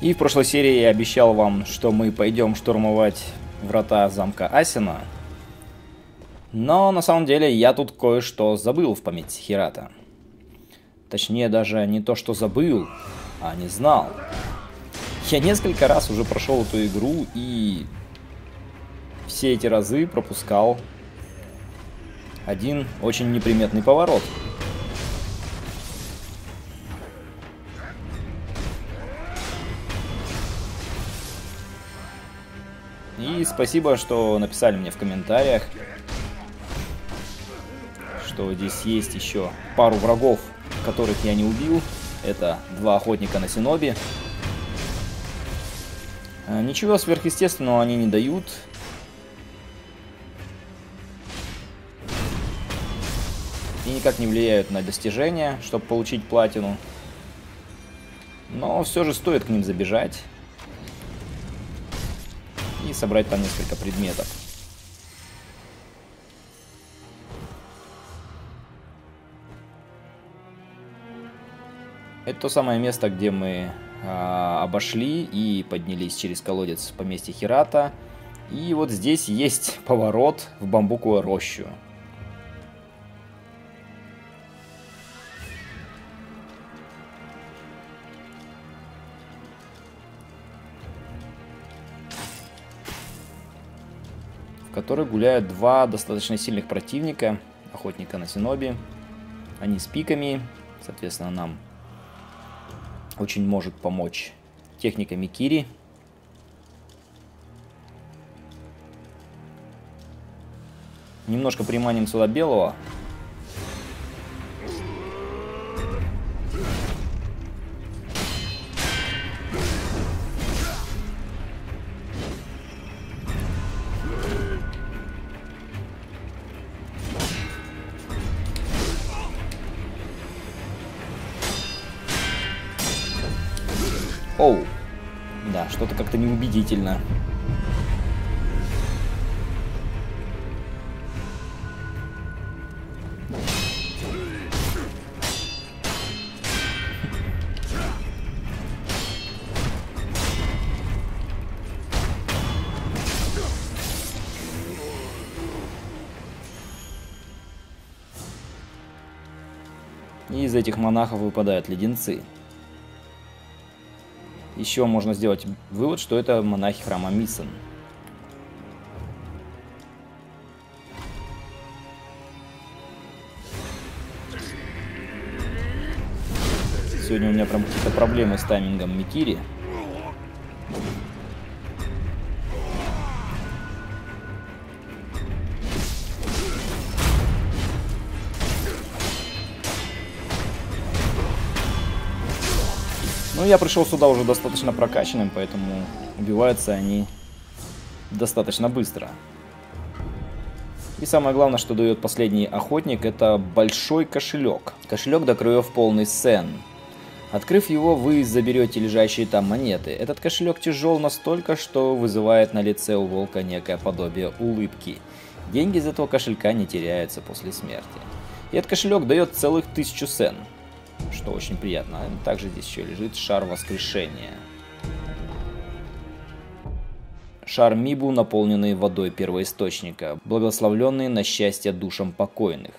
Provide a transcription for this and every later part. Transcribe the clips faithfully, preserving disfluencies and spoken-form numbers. И в прошлой серии я обещал вам, что мы пойдем штурмовать врата замка Асина. Но на самом деле я тут кое-что забыл в память Хирата. Точнее, даже не то, что забыл, а не знал. Я несколько раз уже прошел эту игру и все эти разы пропускал один очень неприметный поворот. И спасибо, что написали мне в комментариях, что здесь есть еще пару врагов, которых я не убил. Это два охотника на шиноби. Ничего сверхъестественного они не дают. И никак не влияют на достижения, чтобы получить платину. Но все же стоит к ним забежать. И собрать там несколько предметов. Это то самое место, где мы э, обошли и поднялись через колодец в поместье Хирата. И вот здесь есть поворот в бамбуковую рощу. В которой гуляют два достаточно сильных противника, охотника на шиноби. Они с пиками, соответственно, нам очень может помочь техника Микири. Немножко приманим сюда белого. Оу, да, что-то как-то неубедительно. И из этих монахов выпадают леденцы. Еще можно сделать вывод, что это монахи храма Мисен. Сегодня у меня прям какие-то проблемы с таймингом Микири. Я пришел сюда уже достаточно прокачанным, поэтому убиваются они достаточно быстро. И самое главное, что дает последний охотник, это большой кошелек. Кошелек до краев полный сен. Открыв его, вы заберете лежащие там монеты. Этот кошелек тяжел настолько, что вызывает на лице у волка некое подобие улыбки. Деньги из этого кошелька не теряются после смерти. И этот кошелек дает целых тысячу сен. Что очень приятно. Также здесь еще лежит шар воскрешения. Шар Мибу, наполненный водой первоисточника, благословленный на счастье душам покойных.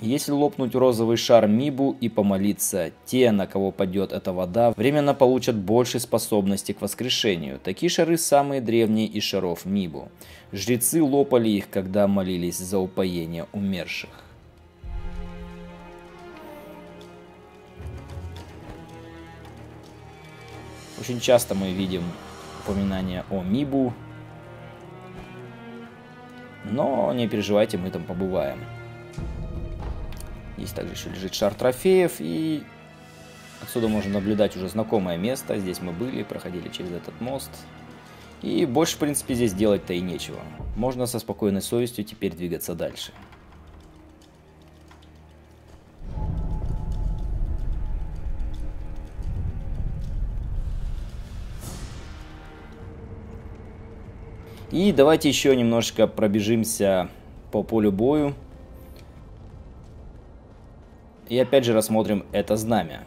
Если лопнуть розовый шар Мибу и помолиться, те, на кого падет эта вода, временно получат больше способности к воскрешению. Такие шары самые древние из шаров Мибу. Жрецы лопали их, когда молились за упоение умерших. Очень часто мы видим упоминания о Мибу, но не переживайте, мы там побываем. Здесь также еще лежит шар трофеев, и отсюда можно наблюдать уже знакомое место. Здесь мы были, проходили через этот мост, и больше, в принципе, здесь делать-то и нечего. Можно со спокойной совестью теперь двигаться дальше. И давайте еще немножко пробежимся по полю бою. И опять же рассмотрим это знамя.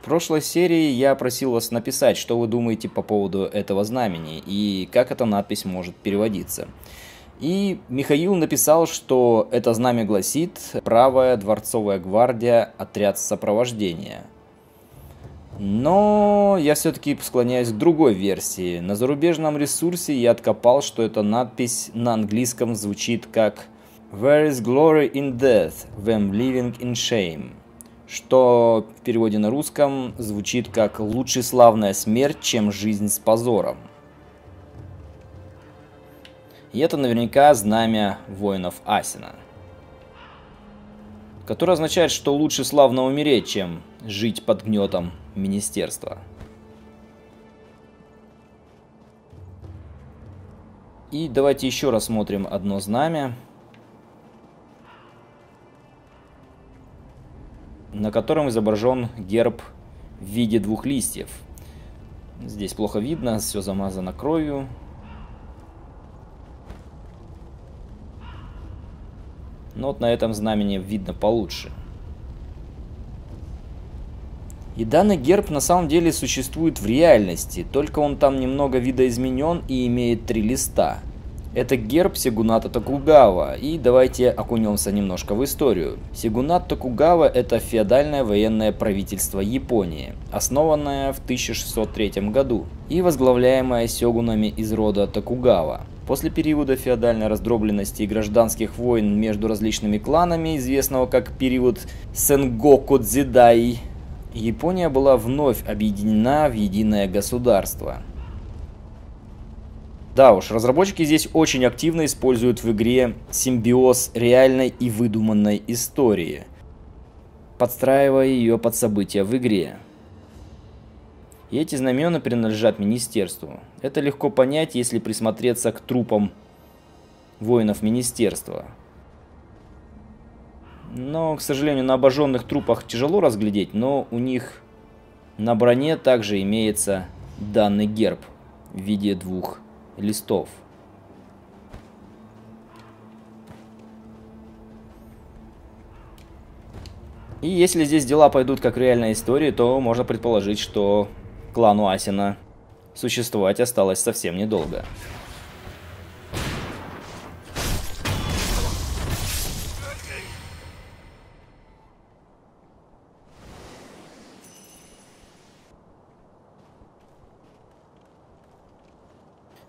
В прошлой серии я просил вас написать, что вы думаете по поводу этого знамени и как эта надпись может переводиться. И Михаил написал, что это знамя гласит «Правая дворцовая гвардия, отряд сопровождения». Но я все-таки склоняюсь к другой версии. На зарубежном ресурсе я откопал, что эта надпись на английском звучит как «There is glory in death, when living in shame», что в переводе на русском звучит как «Лучше славная смерть, чем жизнь с позором». И это наверняка знамя воинов Асина, которое означает, что лучше славно умереть, чем жить под гнетом министерства. И давайте еще рассмотрим одно знамя, на котором изображен герб в виде двух листьев. Здесь плохо видно, все замазано кровью. Но вот на этом знамени видно получше. И данный герб на самом деле существует в реальности, только он там немного видоизменен и имеет три листа. Это герб Сегуната Токугава, и давайте окунемся немножко в историю. Сегунат Токугава – это феодальное военное правительство Японии, основанное в тысяча шестьсот третьем году и возглавляемое сёгунами из рода Токугава. После периода феодальной раздробленности и гражданских войн между различными кланами, известного как период Сенгокудзидай, Япония была вновь объединена в единое государство. Да уж, разработчики здесь очень активно используют в игре симбиоз реальной и выдуманной истории, подстраивая ее под события в игре. И эти знамена принадлежат министерству. Это легко понять, если присмотреться к трупам воинов министерства. Но, к сожалению, на обожженных трупах тяжело разглядеть, но у них на броне также имеется данный герб в виде двух листов. И если здесь дела пойдут как в реальной истории, то можно предположить, что клану Асина существовать осталось совсем недолго.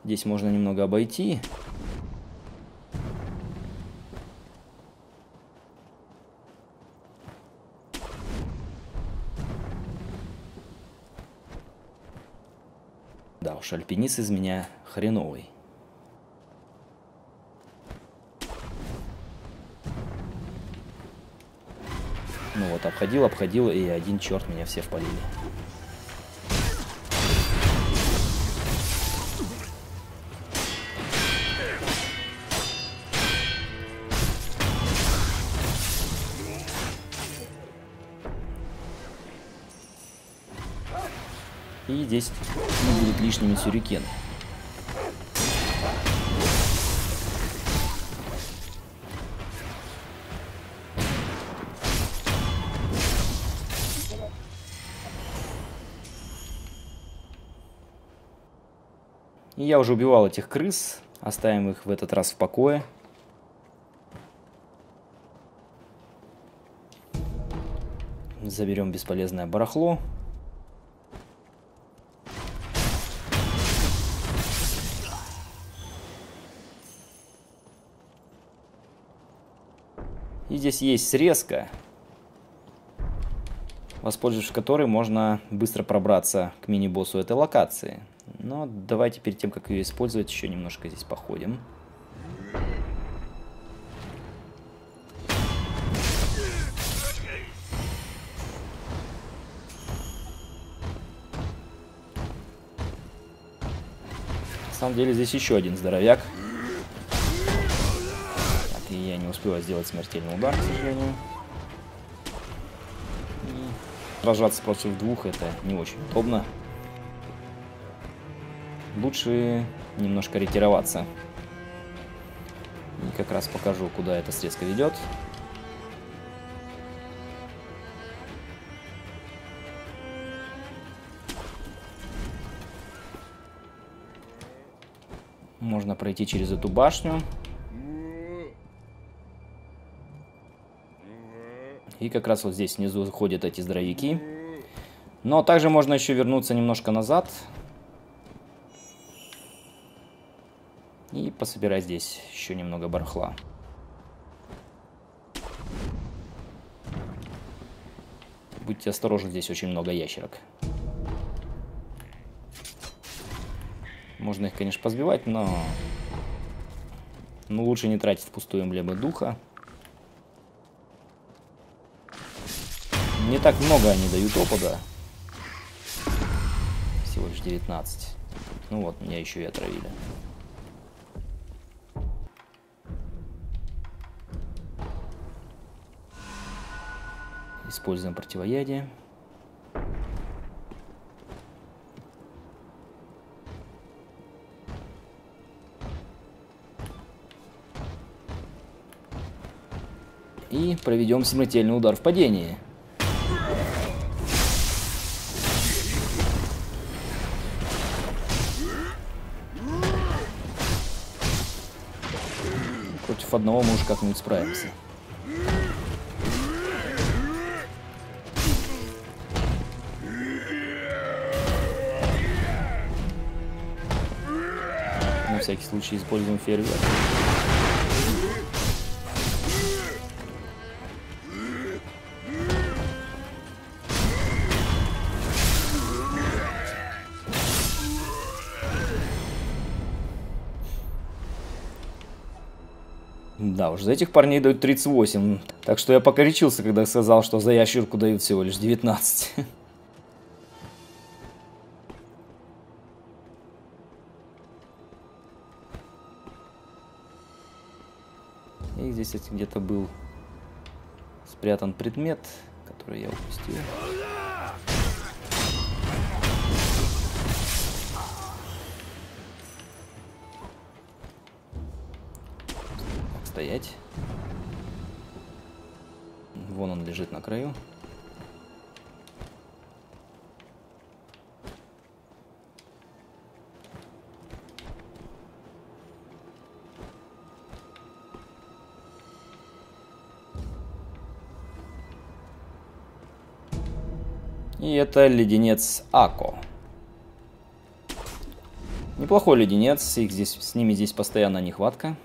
Здесь можно немного обойти. Да уж, альпинист из меня хреновый. Ну вот, обходил, обходил, и один черт меня все впалили. И здесь не будут лишними сюрикены. И я уже убивал этих крыс. Оставим их в этот раз в покое. Заберем бесполезное барахло. И здесь есть срезка, воспользовавшись которой можно быстро пробраться к мини-боссу этой локации. Но давайте перед тем, как ее использовать, еще немножко здесь походим. На самом деле здесь еще один здоровяк. Я не успела сделать смертельный удар, к сожалению. И сражаться против двух это не очень удобно. Лучше немножко ретироваться. И как раз покажу, куда эта срезка ведет. Можно пройти через эту башню. И как раз вот здесь внизу ходят эти здоровяки. Но также можно еще вернуться немножко назад. И пособирать здесь еще немного барахла. Будьте осторожны, здесь очень много ящерок. Можно их, конечно, позбивать, но... Но лучше не тратить впустую эмблемы духа. Не так много они дают опыта. Всего лишь девятнадцать. Ну вот, меня еще и отравили. Используем противоядие. И проведем смертельный удар в падении. Против одного мы уж как-нибудь справимся. На всякий случай используем фейерверк. Да уж, за этих парней дают тридцать восемь. Так что я покоричился, когда сказал, что за ящерку дают всего лишь девятнадцать. И здесь где-то был спрятан предмет, который я упустил. Стоять. Вон он лежит на краю. И это леденец Ако. Неплохой леденец, их здесь, с ними здесь постоянно нехватка.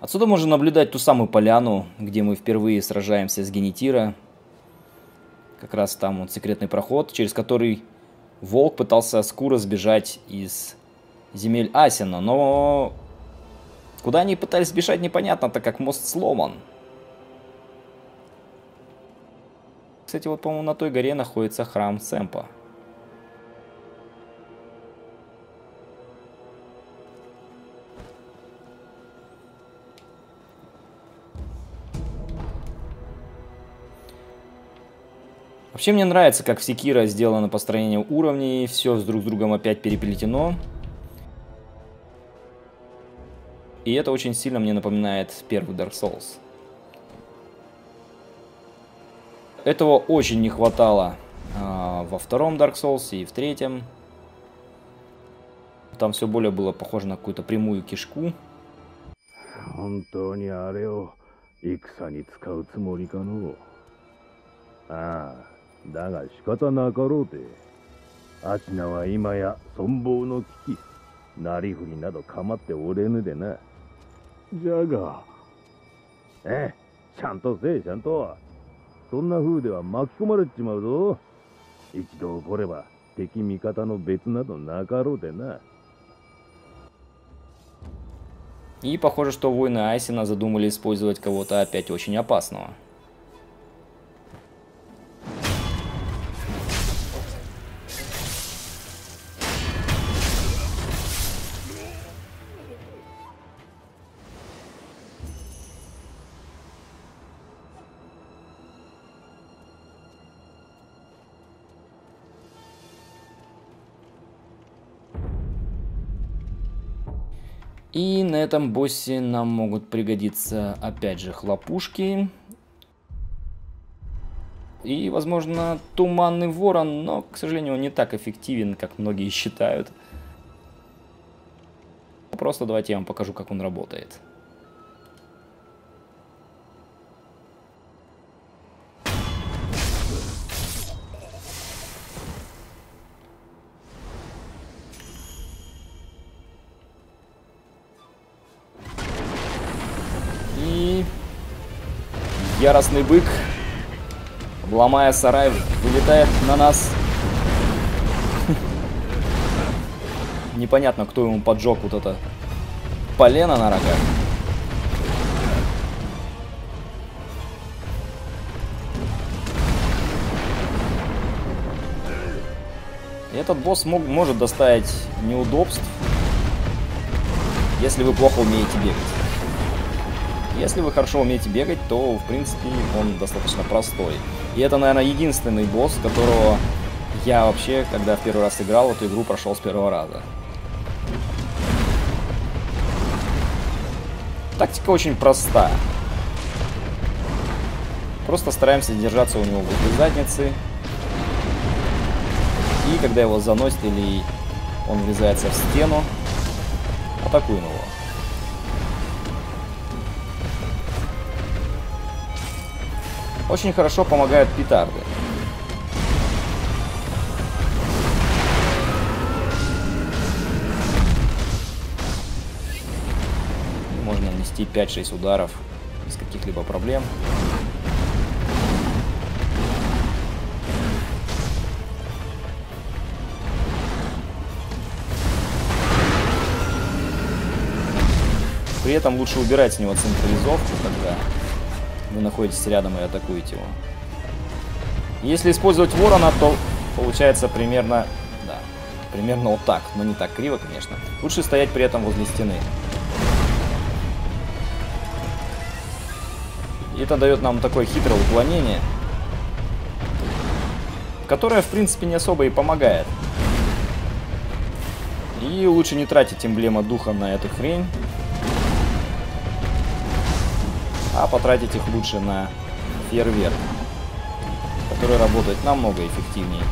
Отсюда можно наблюдать ту самую поляну, где мы впервые сражаемся с Генитира. Как раз там вот секретный проход, через который волк пытался с Куро сбежать из земель Асина. Но куда они пытались сбежать, непонятно, так как мост сломан. Кстати, вот, по-моему, на той горе находится храм Сэмпо. Вообще мне нравится, как в Секиро сделано построение уровней, все друг с другом опять переплетено. И это очень сильно мне напоминает первый Dark Souls. Этого очень не хватало э, во втором Dark Souls и в третьем. Там все более было похоже на какую-то прямую кишку. И похоже, что воины Асина задумали использовать кого-то опять очень опасного. И на этом боссе нам могут пригодиться опять же хлопушки. И, возможно, туманный ворон, но, к сожалению, он не так эффективен, как многие считают. Просто давайте я вам покажу, как он работает. И яростный бык, ломая сарай, вылетает на нас. Непонятно, кто ему поджег вот это полено на рогах. И этот босс мог, может доставить неудобств, если вы плохо умеете бегать. Если вы хорошо умеете бегать, то, в принципе, он достаточно простой. И это, наверное, единственный босс, которого я вообще, когда в первый раз играл, эту игру прошел с первого раза. Тактика очень проста. Просто стараемся держаться у него возле задницы. И когда его заносит или он врезается в стену, атакуем его. Очень хорошо помогают петарды. Можно нанести пять-шесть ударов без каких-либо проблем. При этом лучше убирать с него централизовку, когда вы находитесь рядом и атакуете его. Если использовать ворона, то получается примерно, да, примерно вот так, но не так криво, конечно. Лучше стоять при этом возле стены. И это дает нам такое хитрое уклонение, которое, в принципе, не особо и помогает. И лучше не тратить эмблему духа на эту хрень, а потратить их лучше на фейерверк, который работает намного эффективнее.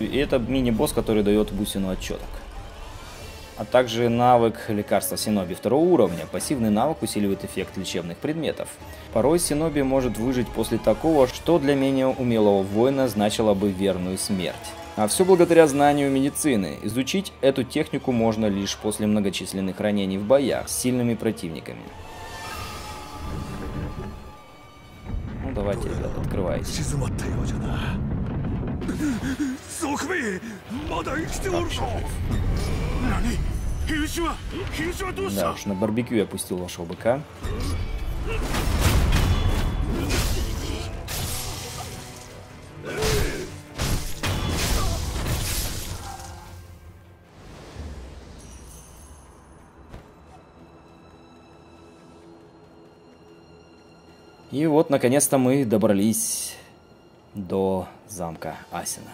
И это мини-босс, который дает бусину отчеток. А также навык лекарства Шиноби второго уровня. Пассивный навык усиливает эффект лечебных предметов. Порой Шиноби может выжить после такого, что для менее умелого воина значило бы верную смерть. А все благодаря знанию медицины. Изучить эту технику можно лишь после многочисленных ранений в боях с сильными противниками. Ну давайте, ребят, открывайте. Да уж, на барбекю я пустил вашего быка. И вот, наконец-то, мы добрались до замка Асина.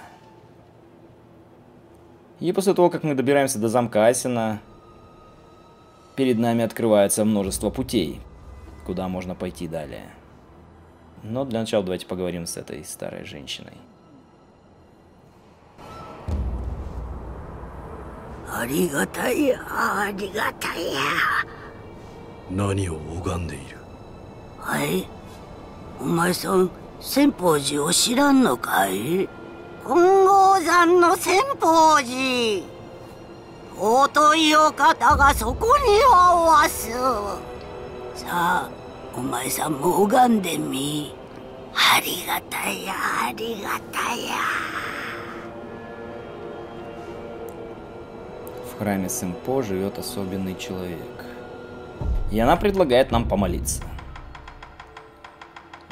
И после того, как мы добираемся до замка Асина, перед нами открывается множество путей, куда можно пойти далее. Но для начала давайте поговорим с этой старой женщиной. Аригатая, аригатая. Нани о угандеиру? Ай? Умай-сан, сэмпоузи о ширан но кай? Конгоу-сан но сэмпоузи. Отои о ката га соко ни ауасу. Са, умай-сан мо уганде ми. Аригатая, аригатая. В храме Сэмпо живет особенный человек. И она предлагает нам помолиться.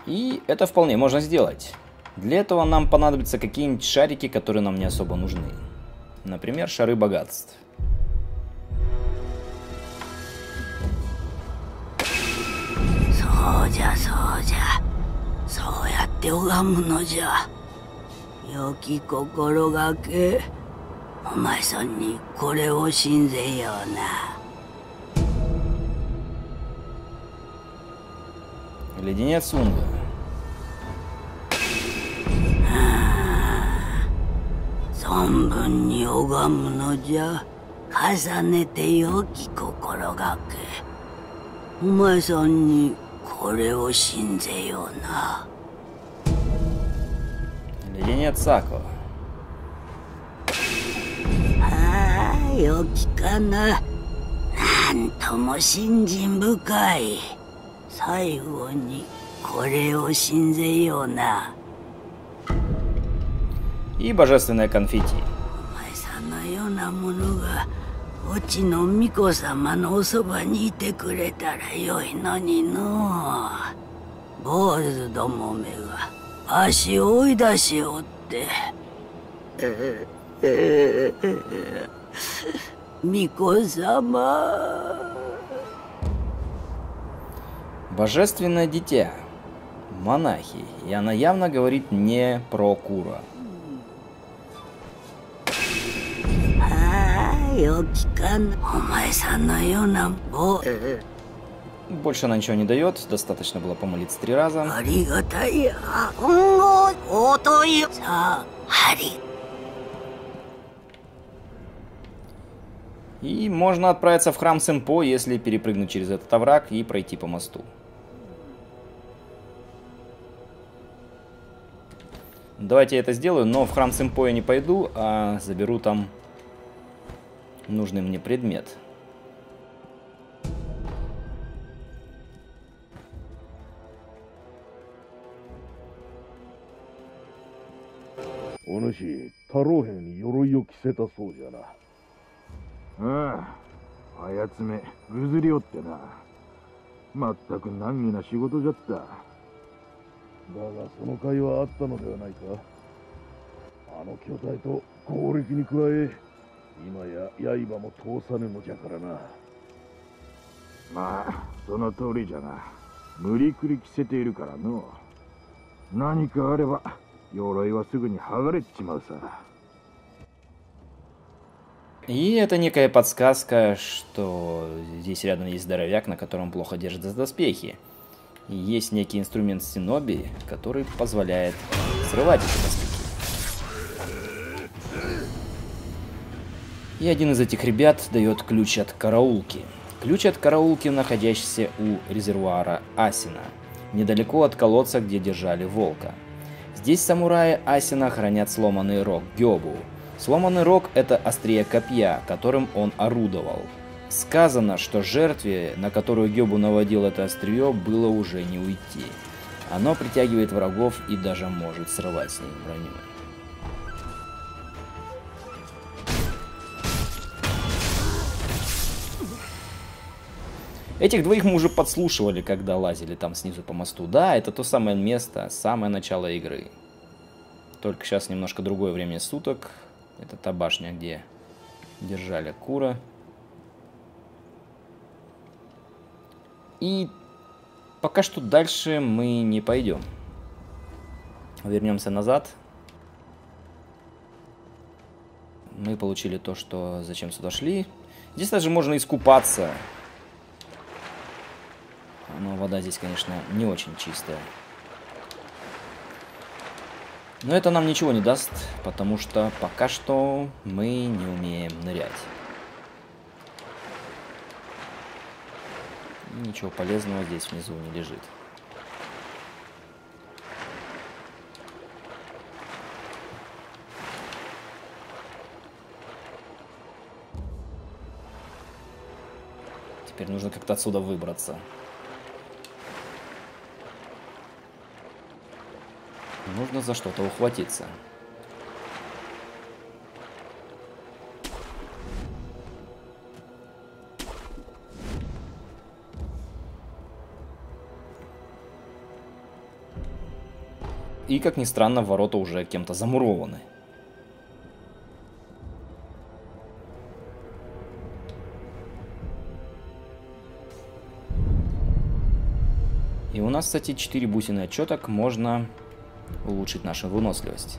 И это вполне можно сделать. Для этого нам понадобятся какие-нибудь шарики, которые нам не особо нужны. Например, шары богатств. Соудя, соудя. Соуятте угаму но жа. Йоки кокоро гаке. Омай-сан ни коре о синзей о на. Леденец Унга. Леденец Сако. И божественное конфетти. Мико-сама. Божественное дитя. Монахи. И она явно говорит не про Куро. Больше она ничего не дает. Достаточно было помолиться три раза. И можно отправиться в храм Сэмпо, если перепрыгнуть через этот овраг и пройти по мосту. Давайте я это сделаю, но в храм Сэмпо я не пойду, а заберу там нужный мне предмет. И это некая подсказка, что здесь рядом есть здоровяк, на котором плохо держатся доспехи. И есть некий инструмент синоби, который позволяет срывать эти доспехи. И один из этих ребят дает ключ от караулки. Ключ от караулки, находящийся у резервуара Асина, недалеко от колодца, где держали волка. Здесь самураи Асина хранят сломанный рог Гёбу. Сломанный рог – это острие копья, которым он орудовал. Сказано, что жертве, на которую Гёбу наводил это острие, было уже не уйти. Оно притягивает врагов и даже может срывать с ним броню. Этих двоих мы уже подслушивали, когда лазили там снизу по мосту. Да, это то самое место, самое начало игры. Только сейчас немножко другое время суток. Это та башня, где держали Куро. И пока что дальше мы не пойдем. Вернемся назад. Мы получили то, что зачем сюда шли. Здесь даже можно искупаться. Но вода здесь, конечно, не очень чистая. Но это нам ничего не даст, потому что пока что мы не умеем нырять. Ничего полезного здесь внизу не лежит. Теперь нужно как-то отсюда выбраться. Нужно за что-то ухватиться. И, как ни странно, ворота уже кем-то замурованы. И у нас, кстати, четыре бусины отчеток, можно улучшить нашу выносливость.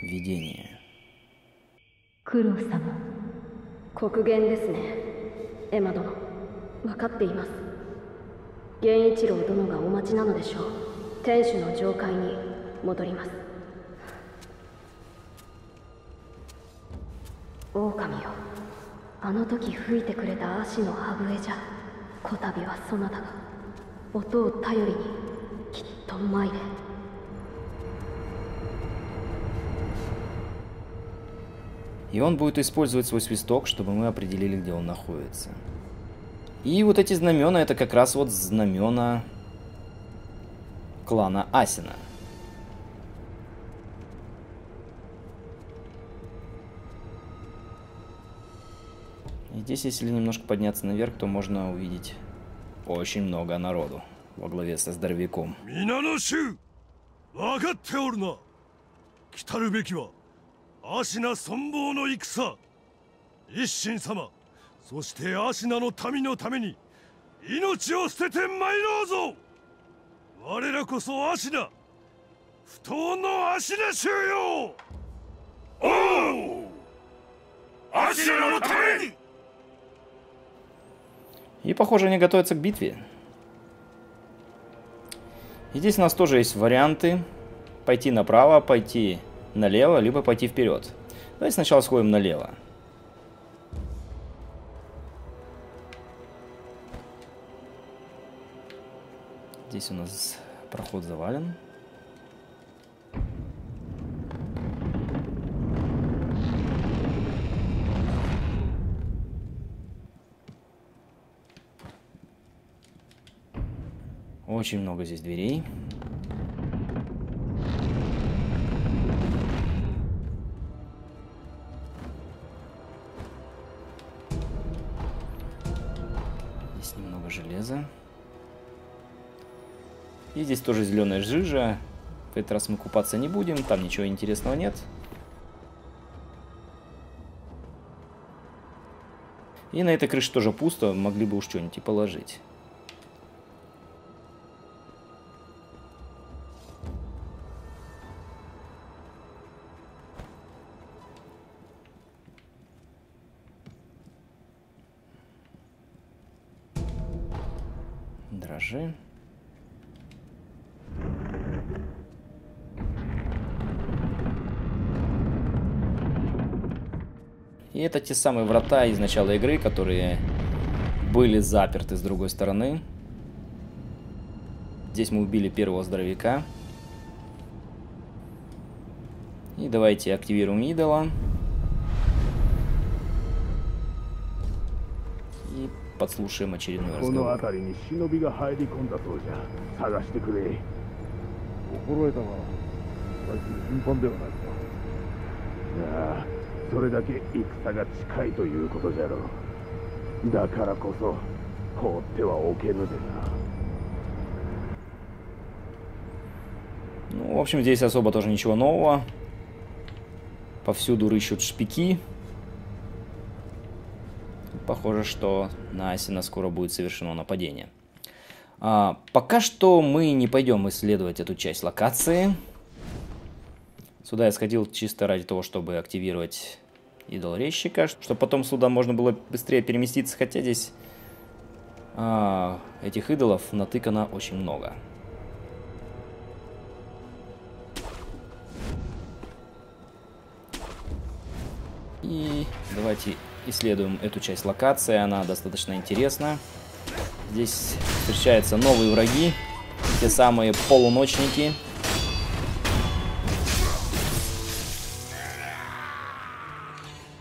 Видение. Куро-сама. Кокуген десне. Эма-доно. Вакатте-имасу. Геничиро-доно га омачи нано дешоу. Теншу но жокай ни модоримасу. 狼よ、あの時吹いてくれた足の羽笛じゃ、こたびはそなたが音を頼りにきっと参れ。И он будет использовать свой свисток, чтобы мы определили, где он находится. И вот эти знамена, это как раз вот знамена клана Асина. Здесь, если немножко подняться наверх, то можно увидеть очень много народу во главе со здоровяком. И, похоже, они готовятся к битве. И здесь у нас тоже есть варианты. Пойти направо, пойти налево, либо пойти вперед. Давайте сначала сходим налево. Здесь у нас проход завален. Очень много здесь дверей. Здесь немного железа. И здесь тоже зеленая жижа. В этот раз мы купаться не будем, там ничего интересного нет. И на этой крыше тоже пусто, могли бы уж что-нибудь и положить. Дрожжи. И это те самые врата из начала игры, которые были заперты с другой стороны. Здесь мы убили первого здоровяка. И давайте активируем идола. Подслушаем очередной разговор. Ну, в общем, здесь особо тоже ничего нового. Повсюду рыщут шпики. Похоже, что на Асина скоро будет совершено нападение. А, пока что мы не пойдем исследовать эту часть локации. Сюда я сходил чисто ради того, чтобы активировать идолорезчика, чтобы потом сюда можно было быстрее переместиться, хотя здесь а, этих идолов натыкано очень много. И давайте исследуем эту часть локации, она достаточно интересна. Здесь встречаются новые враги, те самые полуночники.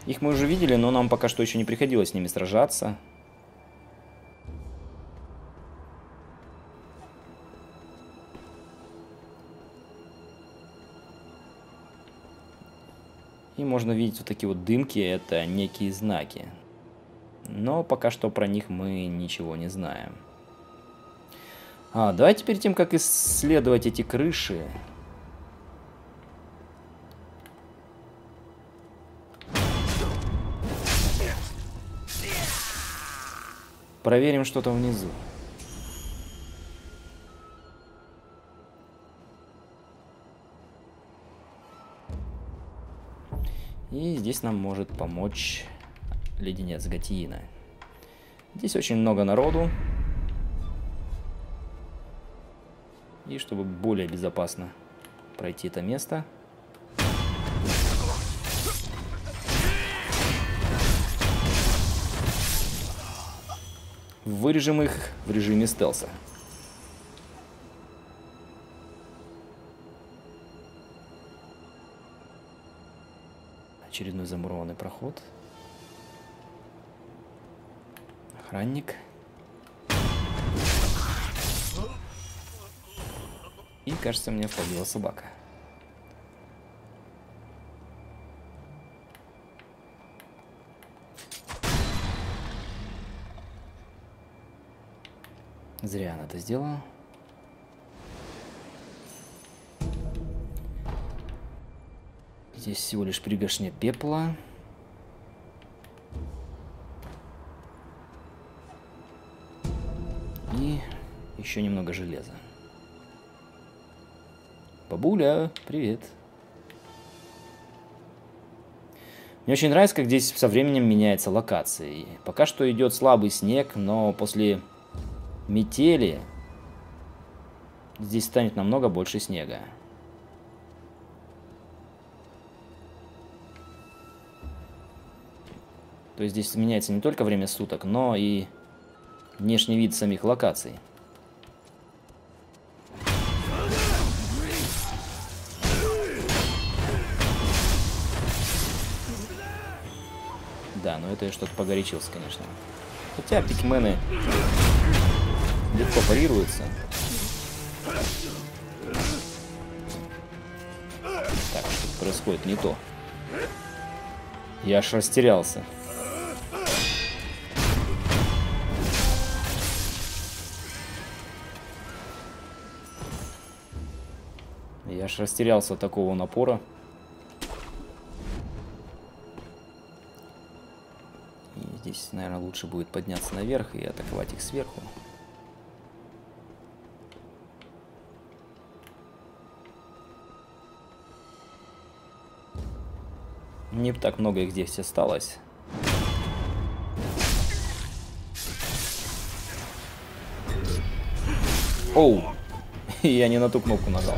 Их мы уже видели, но нам пока что еще не приходилось с ними сражаться. И можно видеть вот такие вот дымки, это некие знаки. Но пока что про них мы ничего не знаем. А, давайте перед тем, как исследовать эти крыши... проверим, что там внизу. И здесь нам может помочь леденец Гатиина. Здесь очень много народу. И чтобы более безопасно пройти это место, вырежем их в режиме стелса. Очередной замурованный проход. Охранник. И, кажется, мне входила собака. Зря она это сделала. Здесь всего лишь пригоршня пепла. И еще немного железа. Бабуля, привет. Мне очень нравится, как здесь со временем меняется локация. И пока что идет слабый снег, но после метели здесь станет намного больше снега. То есть здесь меняется не только время суток, но и внешний вид самих локаций. Да, но это я что-то погорячился, конечно. Хотя пикмены легко парируются. Так, что-то происходит не то. Я аж растерялся. Я аж растерялся от такого напора. И здесь, наверное, лучше будет подняться наверх и атаковать их сверху. Не так много их здесь осталось. Оу! Я не на ту кнопку нажал.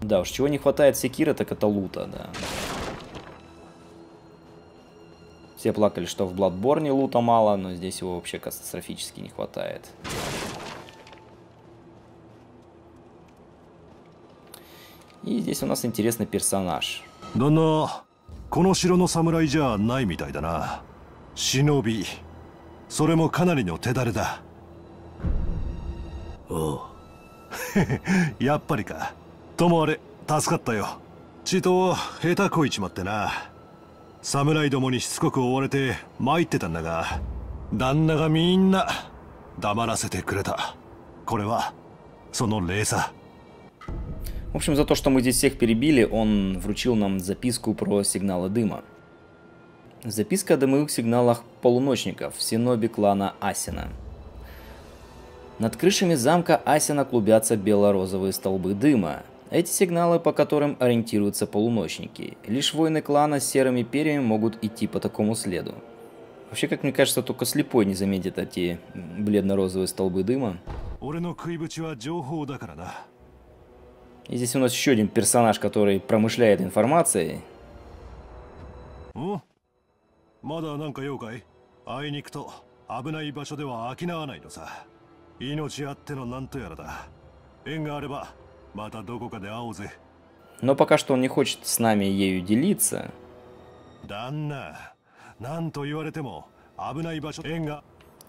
Да уж, чего не хватает секира, так это лута, да. Все плакали, что в Bloodborne лута мало, но здесь его вообще катастрофически не хватает. И здесь у нас интересный персонаж. Дана, Коношироно самурай жа най митай да на. Шиноби. Соре мо канари но тедаре да. О. Яппари ка. Томоаре, тасукатта ё. Чито хета коичиматте на. Самурай домо ни шицукоку ооварете маитте та н да га. 旦那がみんな黙らせてくれた。これはその礼さ。В общем, за то, что мы здесь всех перебили, он вручил нам записку про сигналы дыма. Записка о дымовых сигналах полуночников, синоби клана Асина. Над крышами замка Асина клубятся бело-розовые столбы дыма. Эти сигналы, по которым ориентируются полуночники. Лишь воины клана с серыми перьями могут идти по такому следу. Вообще, как мне кажется, только слепой не заметит эти бледно-розовые столбы дыма. И здесь у нас еще один персонаж, который промышляет информацией. Но пока что он не хочет с нами ею делиться.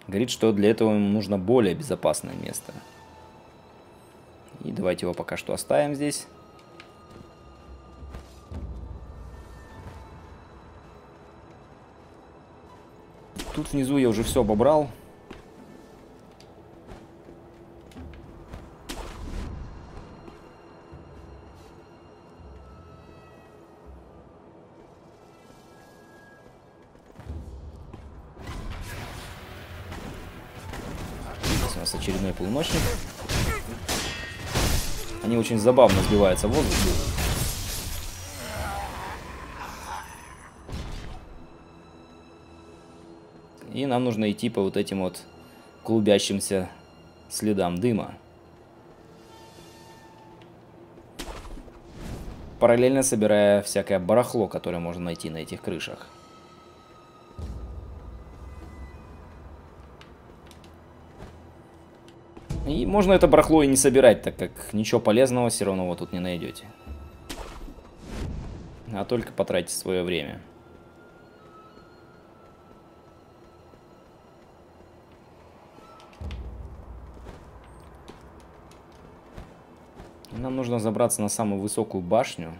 Говорит, что для этого ему нужно более безопасное место. И давайте его пока что оставим здесь. Тут внизу я уже все обобрал. Здесь у нас очередной полуночник. Они очень забавно сбиваются в воздухе. И нам нужно идти по вот этим вот клубящимся следам дыма. Параллельно собирая всякое барахло, которое можно найти на этих крышах. И можно это барахло и не собирать, так как ничего полезного все равно вы тут не найдете. А только потратить свое время. Нам нужно забраться на самую высокую башню.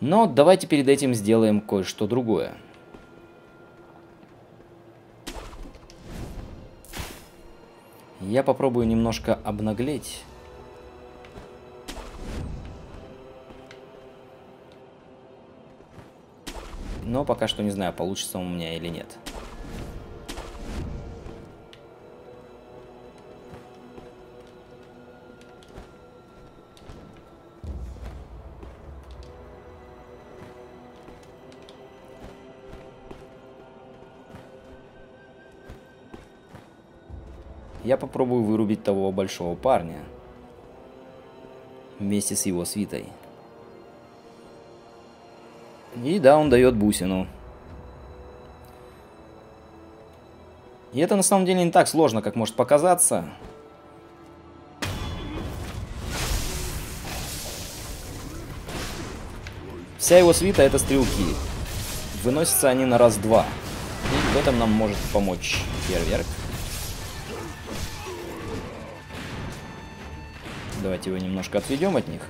Но давайте перед этим сделаем кое-что другое. Я попробую немножко обнаглеть. Но пока что не знаю, получится у меня или нет. Я попробую вырубить того большого парня вместе с его свитой. И да, он дает бусину. И это на самом деле не так сложно, как может показаться. Вся его свита — это стрелки. Выносятся они на раз-два. И в этом нам может помочь фейерверк. Давайте его немножко отведем от них.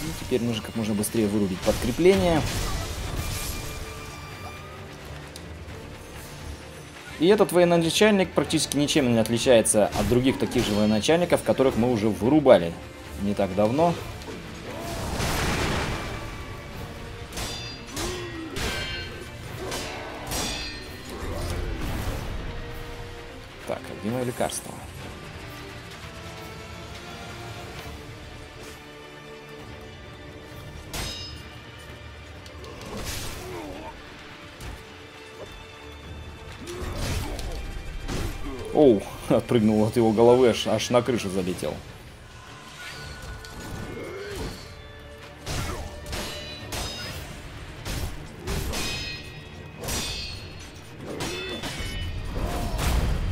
И теперь нужно как можно быстрее вырубить подкрепление. И этот военачальник практически ничем не отличается от других таких же военачальников, которых мы уже вырубали не так давно. Так, любимое лекарство. Оу, отпрыгнул от его головы, аж, аж на крышу залетел.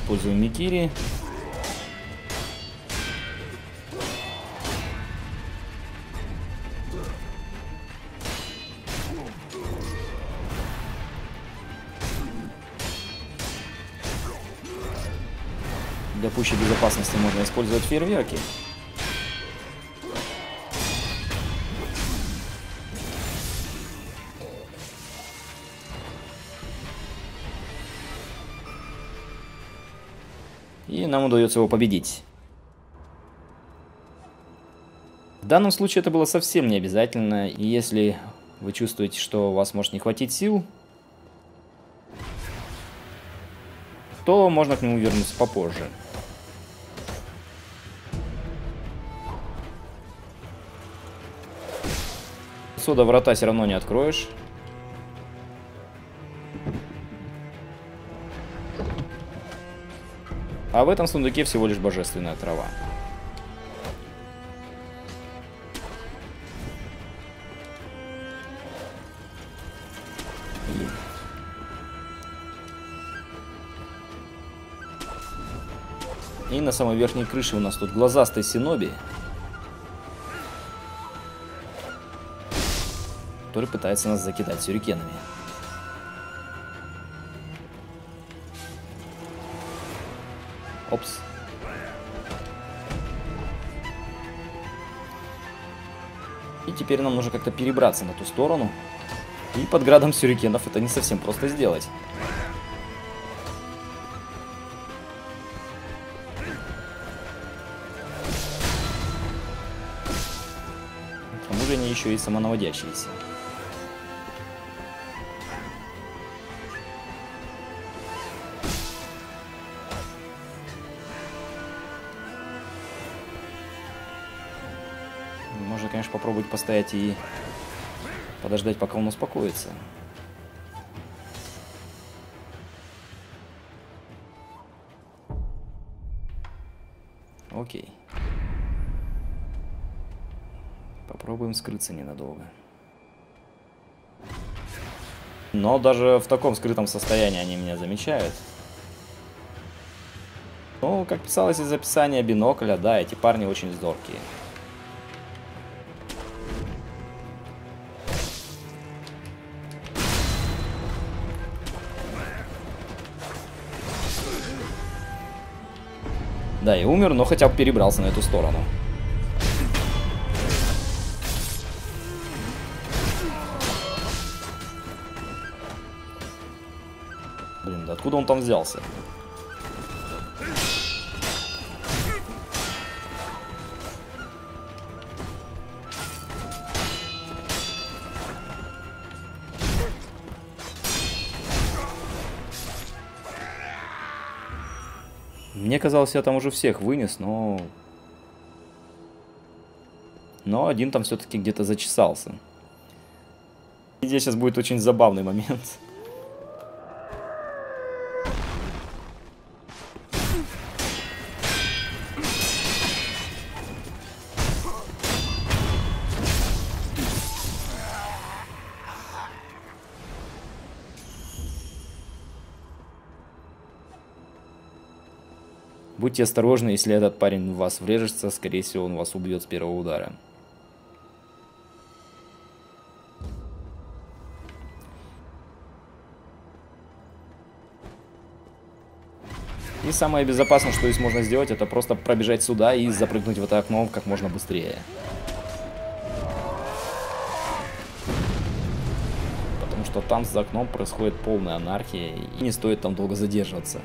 Пользуем Микири. Для пущей безопасности можно использовать фейерверки. И нам удается его победить. В данном случае это было совсем не обязательно. И если вы чувствуете, что у вас может не хватить сил, то можно к нему вернуться попозже. Отсюда врата все равно не откроешь. А в этом сундуке всего лишь божественная трава. И... И на самой верхней крыше у нас тут глазастый синоби, который пытается нас закидать сюрикенами. Опс. И теперь нам нужно как-то перебраться на ту сторону. И под градом сюрикенов это не совсем просто сделать. К тому же они еще и самонаводящиеся. Конечно, попробовать постоять и подождать, пока он успокоится. Окей. Попробуем скрыться ненадолго. Но даже в таком скрытом состоянии они меня замечают. Ну, как писалось из описания бинокля, да, эти парни очень зоркие. Да, и умер, но хотя бы перебрался на эту сторону. Блин, да откуда он там взялся? Мне казалось, я там уже всех вынес, но... Но один там все-таки где-то зачесался. И здесь сейчас будет очень забавный момент. Будьте осторожны, если этот парень в вас врежется, скорее всего, он вас убьет с первого удара. И самое безопасное, что здесь можно сделать, это просто пробежать сюда и запрыгнуть в это окно как можно быстрее. Потому что там за окном происходит полная анархия, и не стоит там долго задерживаться.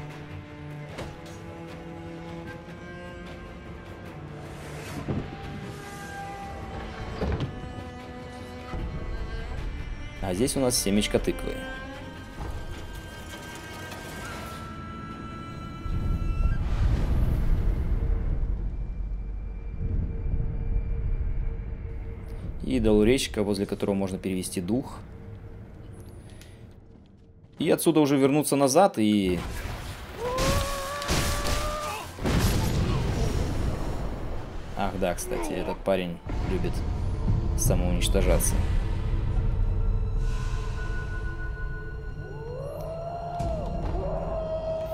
А здесь у нас семечко тыквы. И долуречка, возле которого можно перевести дух. И отсюда уже вернуться назад и... Ах да, кстати, этот парень любит самоуничтожаться.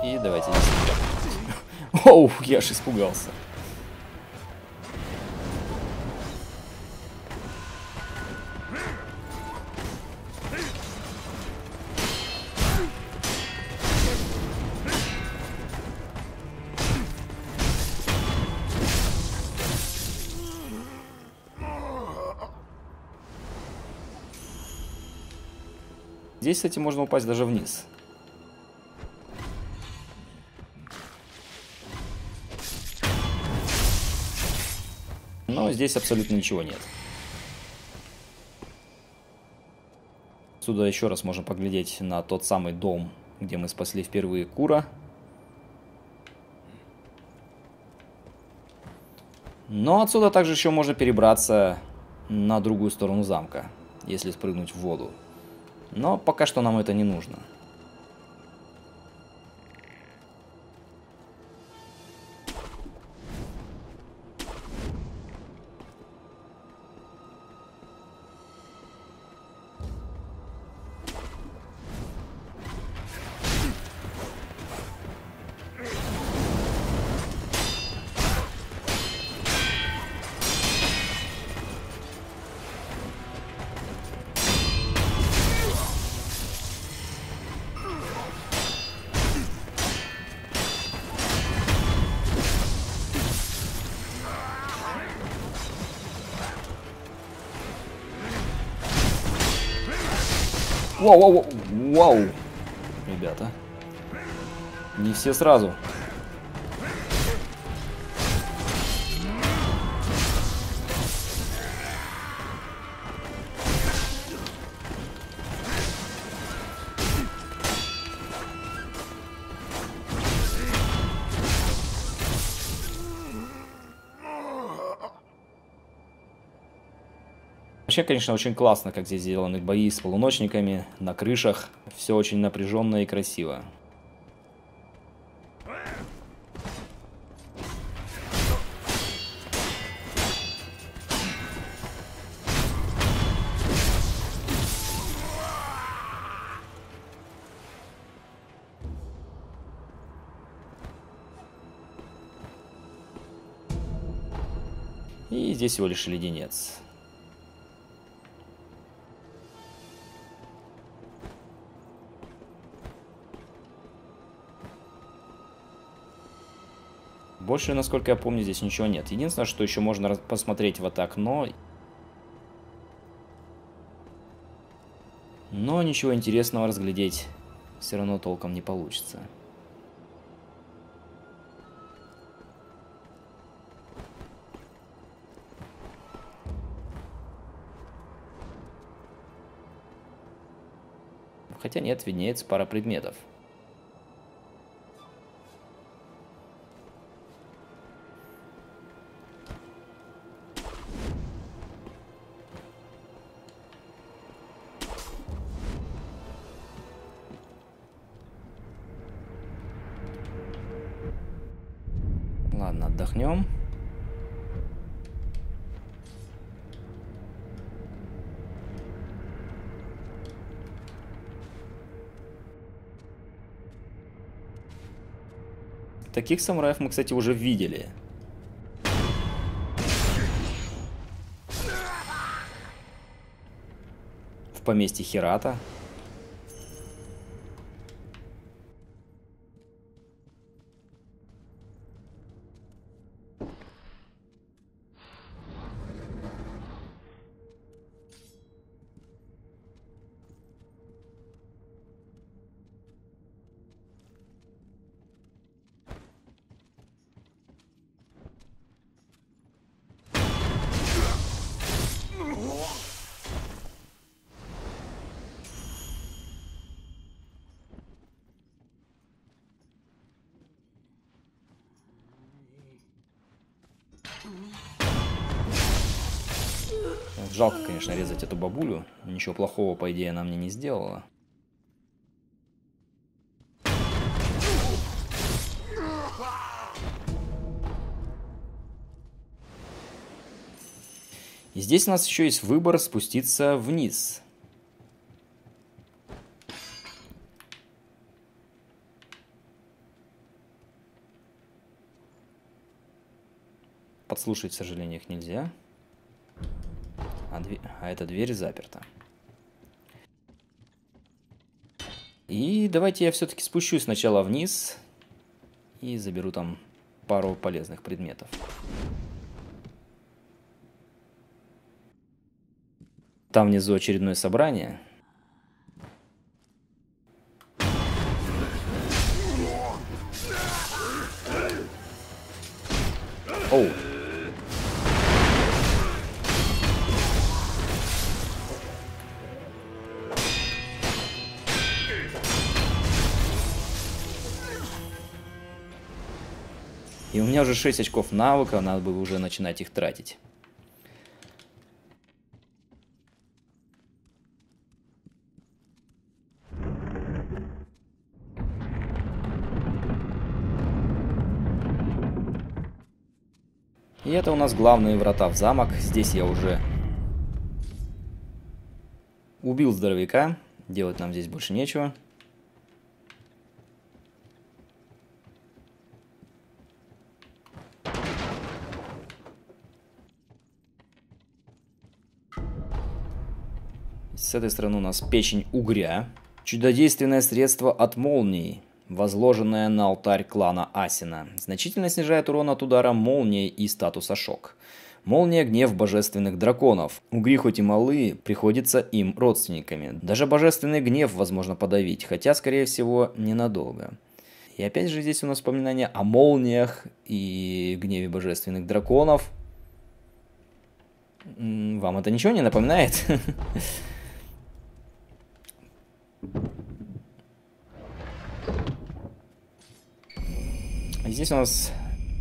И давайте здесь. Оу, я аж испугался. Здесь, кстати, можно упасть даже вниз. Но здесь абсолютно ничего нет. Отсюда еще раз можно поглядеть на тот самый дом, где мы спасли впервые Куро. Но отсюда также еще можно перебраться на другую сторону замка, если спрыгнуть в воду. Но пока что нам это не нужно. Вау, вау, вау, ребята, не все сразу. Вообще, конечно, очень классно, как здесь сделаны бои с полуночниками, на крышах. Все очень напряженно и красиво. И здесь всего лишь леденец. Больше, насколько я помню, здесь ничего нет. Единственное, что еще можно посмотреть в это окно. Но ничего интересного разглядеть все равно толком не получится. Хотя нет, виднеется пара предметов. Ладно, отдохнем. Таких самураев мы, кстати, уже видели. В поместье Хирата. Жалко, конечно, резать эту бабулю. Ничего плохого, по идее, она мне не сделала. И здесь у нас еще есть выбор спуститься вниз. Подслушать, к сожалению, их нельзя. А, дверь, а эта дверь заперта. И давайте я все-таки спущусь сначала вниз и заберу там пару полезных предметов. Там внизу очередное собрание. И у меня уже шесть очков навыка, надо бы уже начинать их тратить. И это у нас главные врата в замок. Здесь я уже убил здоровяка. Делать нам здесь больше нечего. С этой стороны у нас печень угря. Чудодейственное средство от молнии, возложенное на алтарь клана Асина. Значительно снижает урон от удара молнии и статуса шок. Молния – гнев божественных драконов. Угри хоть и малы, приходится им родственниками. Даже божественный гнев возможно подавить, хотя, скорее всего, ненадолго. И опять же здесь у нас вспоминание о молниях и гневе божественных драконов. Вам это ничего не напоминает? Здесь у нас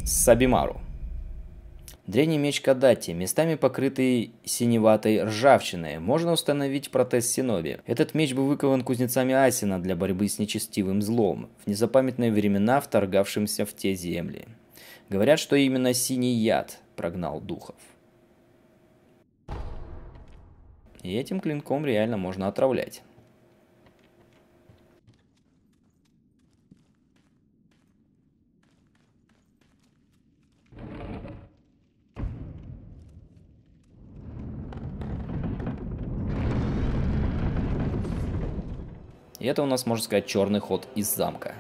Сабимару. Древний меч Кодати, местами покрытый синеватой ржавчиной. Можно установить протез Синоби. Этот меч был выкован кузнецами Асина для борьбы с нечестивым злом, в незапамятные времена вторгавшимся в те земли. Говорят, что именно синий яд прогнал духов. И этим клинком реально можно отравлять. И это у нас, можно сказать, черный ход из замка.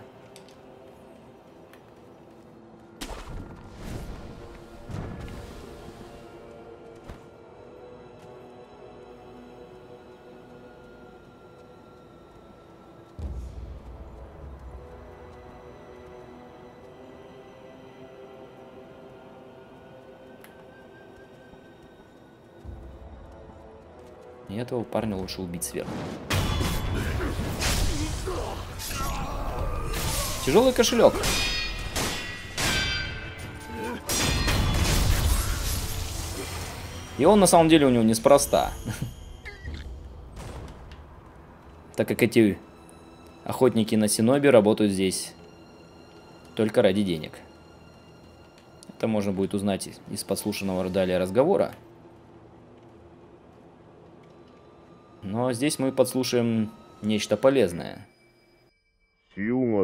И этого парня лучше убить сверху. Тяжелый кошелек. И он на самом деле у него неспроста. Так как эти охотники на синоби работают здесь только ради денег. Это можно будет узнать из подслушанного далее разговора. Но здесь мы подслушаем нечто полезное. И это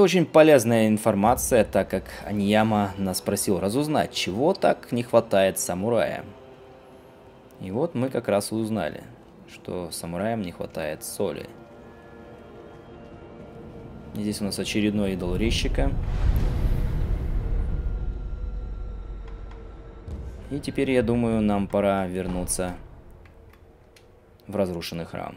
очень полезная информация, так как Анияма нас просил разузнать, чего так не хватает самурая. И вот мы как раз и узнали, что самураям не хватает соли. И здесь у нас очередной идол резчика. И теперь, я думаю, нам пора вернуться в разрушенный храм.